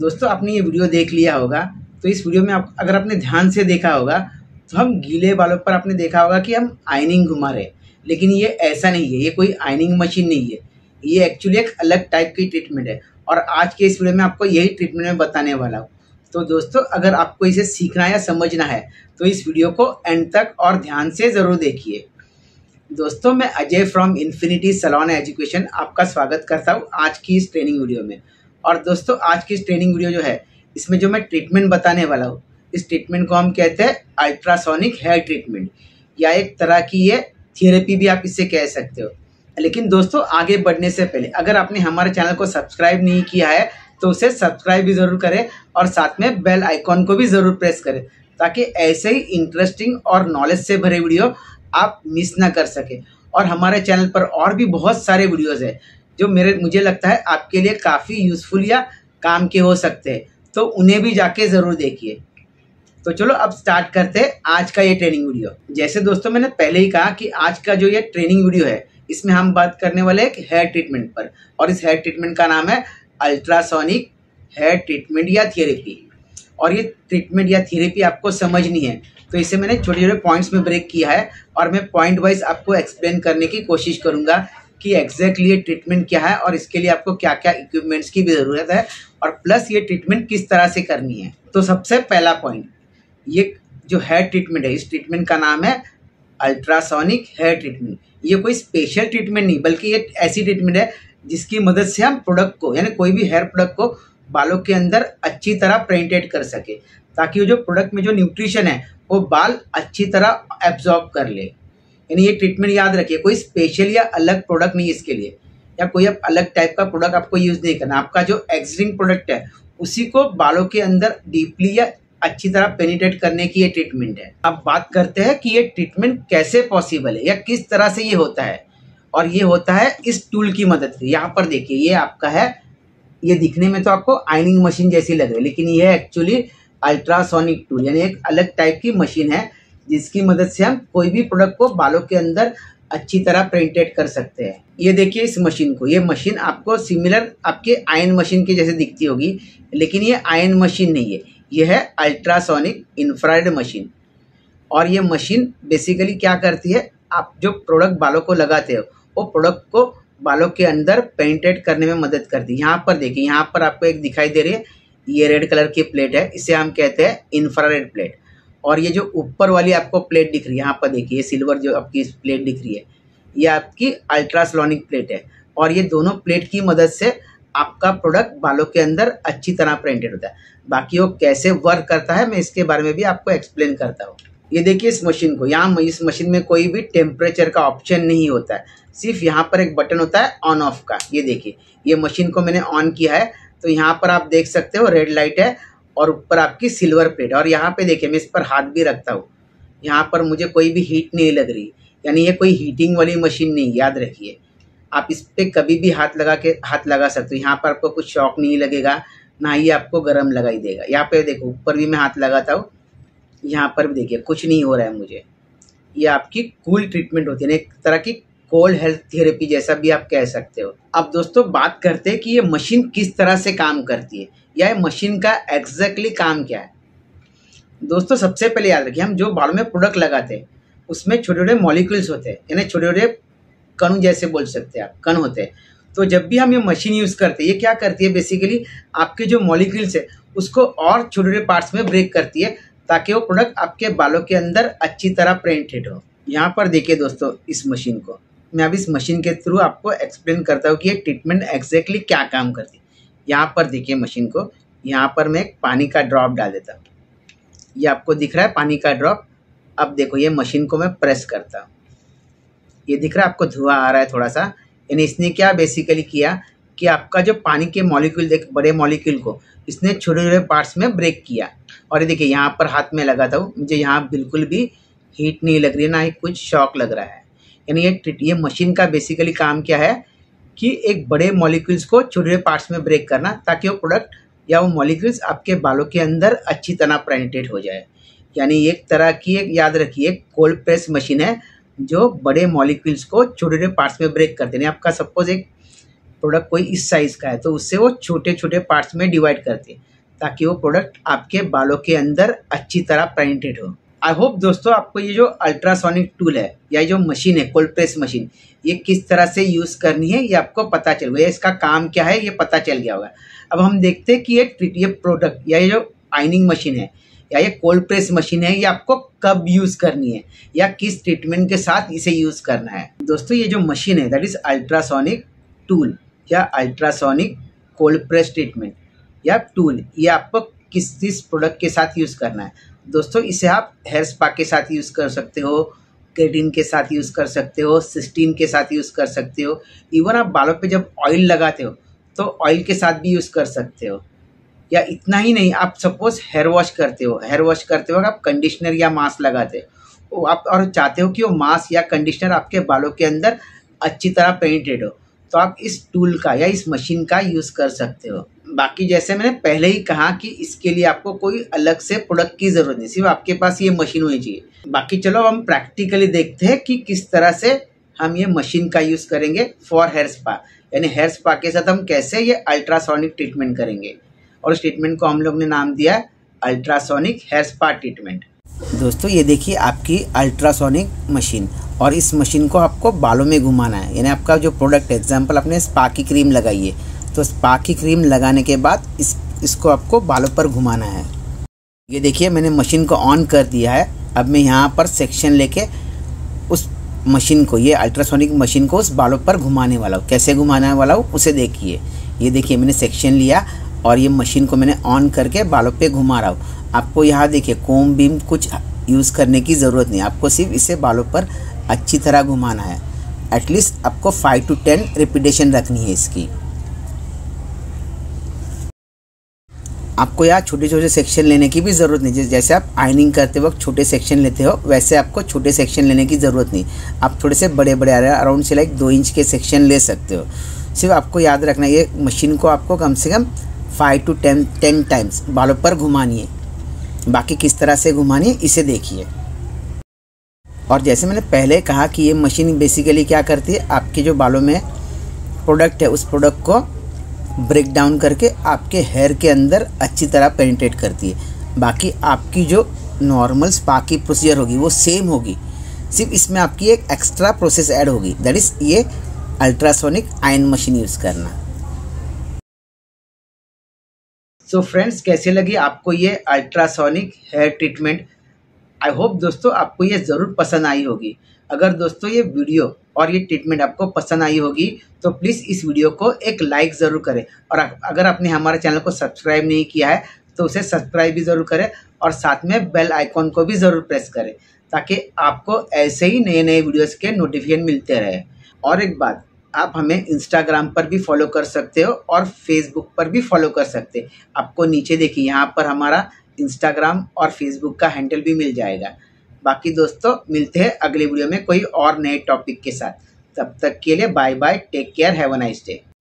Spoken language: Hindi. दोस्तों आपने ये वीडियो देख लिया होगा, तो इस वीडियो में आप अगर आपने ध्यान से देखा होगा तो हम गीले बालों पर आपने देखा होगा कि हम आयनिंग घुमा रहे हैं, लेकिन ये ऐसा नहीं है, ये कोई आयनिंग मशीन नहीं है, ये एक्चुअली एक अलग टाइप की ट्रीटमेंट है। और आज के इस वीडियो में आपको यही ट्रीटमेंट मैं बताने वाला हूँ। तो दोस्तों अगर आपको इसे सीखना या समझना है तो इस वीडियो को एंड तक और ध्यान से ज़रूर देखिए। दोस्तों मैं Ajay from infinity salon education आपका स्वागत करता हूँ आज की इस ट्रेनिंग वीडियो में। और दोस्तों आज की इस ट्रेनिंग वीडियो जो है इसमें जो मैं ट्रीटमेंट बताने वाला हूँ, इस ट्रीटमेंट को हम कहते हैं अल्ट्रासोनिक हेयर ट्रीटमेंट, या एक तरह की ये थेरेपी भी आप इससे कह सकते हो। लेकिन दोस्तों आगे बढ़ने से पहले अगर आपने हमारे चैनल को सब्सक्राइब नहीं किया है तो उसे सब्सक्राइब भी ज़रूर करें और साथ में बेल आइकॉन को भी ज़रूर प्रेस करें, ताकि ऐसे ही इंटरेस्टिंग और नॉलेज से भरे वीडियो आप मिस ना कर सकें। और हमारे चैनल पर और भी बहुत सारे वीडियोस हैं जो मुझे लगता है आपके लिए काफ़ी यूज़फुल या काम के हो सकते हैं, तो उन्हें भी जाके ज़रूर देखिए। तो चलो अब स्टार्ट करते हैं आज का ये ट्रेनिंग वीडियो। जैसे दोस्तों मैंने पहले ही कहा कि आज का जो ये ट्रेनिंग वीडियो है इसमें हम बात करने वाले एक हेयर ट्रीटमेंट पर, और इस हेयर ट्रीटमेंट का नाम है अल्ट्रासोनिक हेयर ट्रीटमेंट या थेरेपी। और ये ट्रीटमेंट या थेरेपी आपको समझनी है, तो इसे मैंने छोटे छोटे पॉइंट्स में ब्रेक किया है और मैं पॉइंट वाइज आपको एक्सप्लेन करने की कोशिश करूँगा कि एग्जैक्टली ये ट्रीटमेंट क्या है और इसके लिए आपको क्या क्या इक्विपमेंट्स की भी ज़रूरत है, और प्लस ये ट्रीटमेंट किस तरह से करनी है। तो सबसे पहला पॉइंट, ये जो हेयर ट्रीटमेंट है इस ट्रीटमेंट का नाम है अल्ट्रासोनिक हेयर ट्रीटमेंट। ये कोई स्पेशल ट्रीटमेंट नहीं, बल्कि ये ऐसी ट्रीटमेंट है जिसकी मदद से हम प्रोडक्ट को, यानी कोई भी हेयर प्रोडक्ट को बालों के अंदर अच्छी तरह पेनिट्रेट कर सके, ताकि वो जो प्रोडक्ट में जो न्यूट्रिशन है वो बाल अच्छी तरह एब्जॉर्ब कर ले। यानी ये ट्रीटमेंट याद रखिए कोई स्पेशल या अलग प्रोडक्ट नहीं इसके लिए, या कोई आप अलग टाइप का प्रोडक्ट आपको यूज़ नहीं करना। आपका जो एग्जिस्टिंग प्रोडक्ट है उसी को बालों के अंदर डीपली या अच्छी तरह पेनिट्रेट करने की ये ट्रीटमेंट है। अब बात करते हैं कि ये ट्रीटमेंट कैसे पॉसिबल है या किस तरह से ये होता है, और ये होता है इस टूल की मदद से। यहाँ पर देखिए ये आपका है, ये दिखने में तो आपको आयनिंग मशीन जैसी लग रही है, लेकिन ये एक्चुअली अल्ट्रासोनिक टूल, यानी एक अलग टाइप की मशीन है जिसकी मदद से हम कोई भी प्रोडक्ट को बालों के अंदर अच्छी तरह पेनिट्रेट कर सकते हैं। ये देखिए इस मशीन को, ये मशीन आपको सिमिलर आपके आयन मशीन के जैसे दिखती होगी, लेकिन ये आयन मशीन नहीं है, यह है अल्ट्रासोनिक इंफ्रारेड मशीन। और ये मशीन बेसिकली क्या करती है, आप जो प्रोडक्ट बालों को लगाते हो वो प्रोडक्ट को बालों के अंदर पेनिट्रेट करने में मदद करती है। यहाँ पर देखिए, यहाँ पर आपको एक दिखाई दे रही है, ये रेड कलर की प्लेट है, इसे हम कहते हैं इंफ्रारेड प्लेट। और ये जो ऊपर वाली आपको प्लेट दिख रही है, यहाँ पर देखिए ये सिल्वर जो आपकी प्लेट दिख रही है, ये आपकी अल्ट्रासोनिक प्लेट है। और ये दोनों प्लेट की मदद से आपका प्रोडक्ट बालों के अंदर अच्छी तरह पेनिट्रेट होता है। बाकी वो कैसे वर्क करता है मैं इसके बारे में भी आपको एक्सप्लेन करता हूँ। ये देखिए इस मशीन को, यहाँ इस मशीन में कोई भी टेम्परेचर का ऑप्शन नहीं होता है, सिर्फ यहाँ पर एक बटन होता है ऑन ऑफ का। ये देखिए ये मशीन को मैंने ऑन किया है तो यहाँ पर आप देख सकते हो रेड लाइट है और ऊपर आपकी सिल्वर प्लेट। और यहाँ पे देखिए मैं इस पर हाथ भी रखता हूँ, यहाँ पर मुझे कोई भी हीट नहीं लग रही, यानी ये कोई हीटिंग वाली मशीन नहीं, याद रखिए। आप इस पर कभी भी हाथ लगा सकते हो, यहाँ पर आपको कुछ शॉक नहीं लगेगा, ना ही आपको गर्म लगाई देगा। यहाँ पे देखो ऊपर भी मैं हाथ लगाता हूँ, यहाँ पर भी देखिए कुछ नहीं हो रहा है मुझे। ये आपकी कूल ट्रीटमेंट होती है, ना एक तरह की कोल्ड हेल्थ थेरेपी जैसा भी आप कह सकते हो। अब दोस्तों बात करते हैं कि ये मशीन किस तरह से काम करती है, या ये मशीन का एग्जैक्टली काम क्या है। दोस्तों सबसे पहले याद रखिए, हम जो बालों में प्रोडक्ट लगाते हैं उसमें छोटे छोटे मॉलिक्यूल्स होते हैं, यानी छोटे छोटे कण जैसे बोल सकते हैं आप, कण होते हैं। तो जब भी हम ये मशीन यूज़ करते हैं, ये क्या करती है बेसिकली आपके जो मॉलिक्यूल्स है उसको और छोटे छोटे पार्ट्स में ब्रेक करती है, ताकि वो प्रोडक्ट आपके बालों के अंदर अच्छी तरह पेनिट्रेट हो। यहाँ पर देखिए दोस्तों इस मशीन को, मैं अब इस मशीन के थ्रू आपको एक्सप्लेन करता हूँ कि ये ट्रीटमेंट एग्जैक्टली क्या काम करती है। यहाँ पर देखिए मशीन को, यहाँ पर मैं एक पानी का ड्रॉप डाल देता हूँ, ये आपको दिख रहा है पानी का ड्रॉप। अब देखो ये मशीन को मैं प्रेस करता हूँ, ये दिख रहा है आपको धुआं आ रहा है थोड़ा सा, यानी इसने क्या बेसिकली किया कि आपका जो पानी के मॉलिक्यूल, एक बड़े मॉलिक्यूल को इसने छोटे छोटे पार्ट्स में ब्रेक किया। और ये देखिए यहाँ पर हाथ में लगाता हूँ, मुझे यहाँ बिल्कुल भी हीट नहीं लग रही है, ना ही कुछ शॉक लग रहा है। यानी ये मशीन का बेसिकली काम क्या है कि एक बड़े मॉलिक्यूल्स को छोटे छोटे पार्ट्स में ब्रेक करना, ताकि वो प्रोडक्ट या वो मॉलिक्यूल्स आपके बालों के अंदर अच्छी तरह पेनिट्रेट हो जाए। यानी एक तरह की एक, याद रखिए, कोल्ड प्रेस मशीन है जो बड़े मॉलिक्यूल्स को छोटे छोटे पार्ट्स में ब्रेक करते हैं। आपका सपोज एक प्रोडक्ट कोई इस साइज़ का है तो उससे वो छोटे छोटे पार्ट्स में डिवाइड करते हैं ताकि वो प्रोडक्ट आपके बालों के अंदर अच्छी तरह प्रिंटेड हो। आई होप दोस्तों आपको ये जो अल्ट्रासोनिक टूल है या जो मशीन है कोल्ड प्रेस मशीन, ये किस तरह से यूज़ करनी है ये आपको पता चल गया, इसका काम क्या है ये पता चल गया होगा। अब हम देखते हैं कि ये प्रोडक्ट या ये जो आइनिंग मशीन है या ये कोल्ड प्रेस मशीन है ये आपको कब यूज़ करनी है या किस ट्रीटमेंट के साथ इसे यूज़ करना है। दोस्तों ये जो मशीन है दैट इज़ अल्ट्रासोनिक टूल या अल्ट्रासोनिक कोल्ड प्रेस ट्रीटमेंट या टूल, ये आपको किस प्रोडक्ट के साथ यूज़ करना है। दोस्तों इसे आप हेयर स्पा के साथ यूज़ कर सकते हो, केटिन के साथ यूज़ कर सकते हो, सिस्टीन के साथ यूज़ कर सकते हो, इवन आप बालों पे जब ऑयल लगाते हो तो ऑयल के साथ भी यूज़ कर सकते हो। या इतना ही नहीं, आप सपोज हेयर वॉश करते हो, हेयर वॉश करते वक्त आप कंडीशनर या मास्क लगाते हो आप और चाहते हो कि वो मास्क या कंडीशनर आपके बालों के अंदर अच्छी तरह पेनिट्रेट हो तो आप इस टूल का या इस मशीन का यूज़ कर सकते हो। बाकी जैसे मैंने पहले ही कहा कि इसके लिए आपको कोई अलग से प्रोडक्ट की ज़रूरत नहीं, सिर्फ आपके पास ये मशीन होनी चाहिए। बाकी चलो हम प्रैक्टिकली देखते हैं कि किस तरह से हम ये मशीन का यूज़ करेंगे फॉर हेयर स्पा, यानी हेयर स्पा के साथ हम कैसे ये अल्ट्रासोनिक ट्रीटमेंट करेंगे। और उस ट्रीटमेंट को हम लोग ने नाम दिया अल्ट्रासोनिक हेयर स्पा ट्रीटमेंट। दोस्तों ये देखिए आपकी अल्ट्रासोनिक मशीन, और इस मशीन को आपको बालों में घुमाना है, यानी आपका जो प्रोडक्ट एग्जाम्पल आपने स्पा की क्रीम लगाई है तो स्पा की क्रीम लगाने के बाद इसको आपको बालों पर घुमाना है। ये देखिए मैंने मशीन को ऑन कर दिया है। अब मैं यहाँ पर सेक्शन लेके उस मशीन को, ये अल्ट्रासोनिक मशीन को उस बालों पर घुमाने वाला हूँ। कैसे घुमाने वाला हूँ उसे देखिए। ये देखिए मैंने सेक्शन लिया और ये मशीन को मैंने ऑन करके बालों पे घुमा रहा हूँ। आपको यहाँ देखिए कोम बीम कुछ यूज़ करने की ज़रूरत नहीं, आपको सिर्फ इसे बालों पर अच्छी तरह घुमाना है। एटलीस्ट आपको 5 से 10 रिपीटेशन रखनी है इसकी। आपको यहाँ छोटे छोटे सेक्शन लेने की भी ज़रूरत नहीं, जैसे आप आयनिंग करते वक्त छोटे सेक्शन लेते हो वैसे आपको छोटे सेक्शन लेने की ज़रूरत नहीं, आप थोड़े से बड़े बड़े अराउंड से लाइक 2 इंच के सेक्शन ले सकते हो। सिर्फ आपको याद रखना ये मशीन को आपको कम से कम 5 से 10 टाइम्स बालों पर घुमानी है। बाकी किस तरह से घुमानी है इसे देखिए। और जैसे मैंने पहले कहा कि ये मशीन बेसिकली क्या करती है, आपके जो बालों में प्रोडक्ट है उस प्रोडक्ट को ब्रेक डाउन करके आपके हेयर के अंदर अच्छी तरह पेनिट्रेट करती है। बाकी आपकी जो नॉर्मल स्पा की प्रोसीजर होगी वो सेम होगी, सिर्फ इसमें आपकी एक एक्स्ट्रा प्रोसेस ऐड होगी, दैट इज़ ये अल्ट्रासोनिक आयन मशीन यूज़ करना। सो फ्रेंड्स कैसे लगी आपको ये ultrasonic hair treatment? I hope दोस्तों आपको ये ज़रूर पसंद आई होगी। अगर दोस्तों ये वीडियो और ये ट्रीटमेंट आपको पसंद आई होगी तो प्लीज़ इस वीडियो को एक लाइक ज़रूर करें, और अगर आपने हमारे चैनल को सब्सक्राइब नहीं किया है तो उसे सब्सक्राइब भी ज़रूर करें और साथ में बेल आइकॉन को भी ज़रूर प्रेस करें ताकि आपको ऐसे ही नए नए वीडियोस के नोटिफिकेशन मिलते रहे। और एक बात, आप हमें इंस्टाग्राम पर भी फॉलो कर सकते हो और फेसबुक पर भी फॉलो कर सकते हो। आपको नीचे देखिए यहाँ पर हमारा इंस्टाग्राम और फेसबुक का हैंडल भी मिल जाएगा। बाकी दोस्तों मिलते हैं अगले वीडियो में कोई और नए टॉपिक के साथ, तब तक के लिए bye bye, take care, have a nice day.